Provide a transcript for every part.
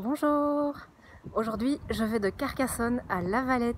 Bonjour. Aujourd'hui, je vais de Carcassonne à Lavalette.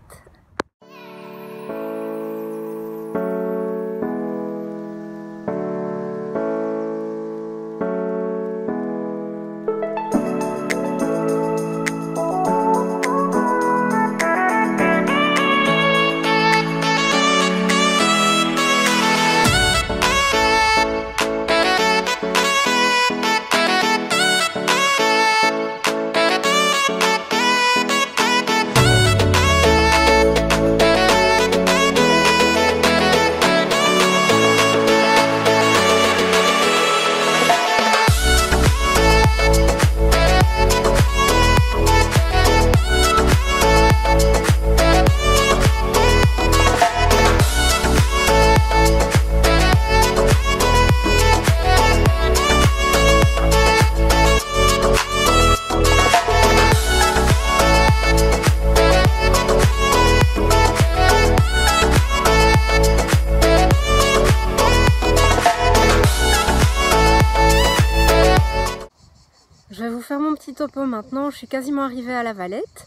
Je vais vous faire mon petit topo maintenant, je suis quasiment arrivée à Lavalette.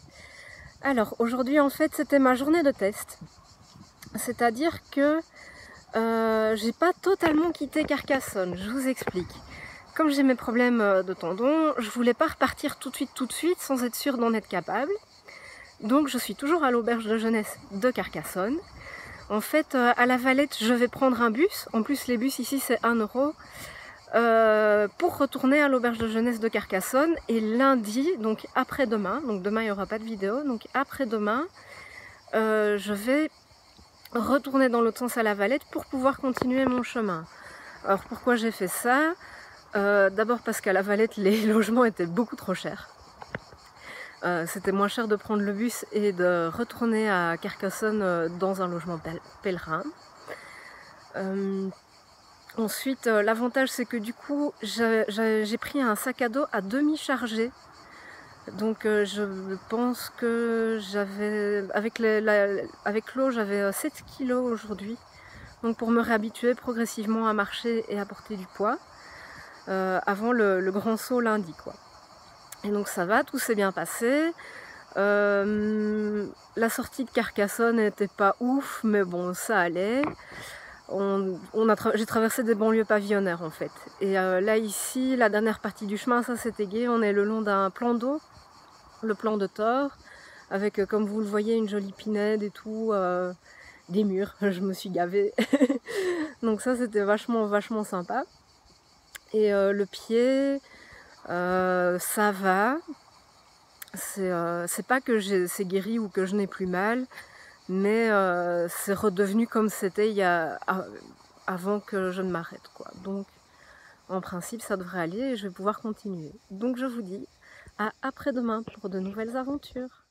Alors aujourd'hui en fait c'était ma journée de test. C'est-à-dire que j'ai pas totalement quitté Carcassonne, je vous explique. Comme j'ai mes problèmes de tendons, je voulais pas repartir tout de suite sans être sûre d'en être capable. Donc je suis toujours à l'auberge de jeunesse de Carcassonne. En fait à Lavalette je vais prendre un bus, en plus les bus ici c'est 1 €. Pour retourner à l'auberge de jeunesse de Carcassonne, et lundi, donc après-demain, il n'y aura pas de vidéo, donc après-demain je vais retourner dans l'autre sens à Lavalette pour pouvoir continuer mon chemin. Alors pourquoi j'ai fait ça? D'abord parce qu'à Lavalette les logements étaient beaucoup trop chers. C'était moins cher de prendre le bus et de retourner à Carcassonne dans un logement pèlerin. Ensuite, l'avantage c'est que du coup, j'ai pris un sac à dos à demi chargé. Donc je pense que j'avais, avec l'eau, j'avais 7 kg aujourd'hui. Donc pour me réhabituer progressivement à marcher et à porter du poids, avant le grand saut lundi, quoi. Et donc ça va, tout s'est bien passé. La sortie de Carcassonne n'était pas ouf, mais bon, ça allait. J'ai traversé des banlieues pavillonnaires en fait, et là ici la dernière partie du chemin, ça c'était gai, on est le long d'un plan d'eau, le plan de Thor, avec comme vous le voyez une jolie pinède et tout, des murs, je me suis gavée donc ça c'était vachement sympa. Et le pied, ça va, c'est pas que c'est guéri ou que je n'ai plus mal, mais c'est redevenu comme c'était avant que je ne m'arrête, quoi. Donc en principe ça devrait aller et je vais pouvoir continuer. Donc je vous dis à après-demain pour de nouvelles aventures.